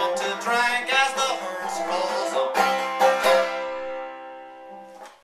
trouble to drink.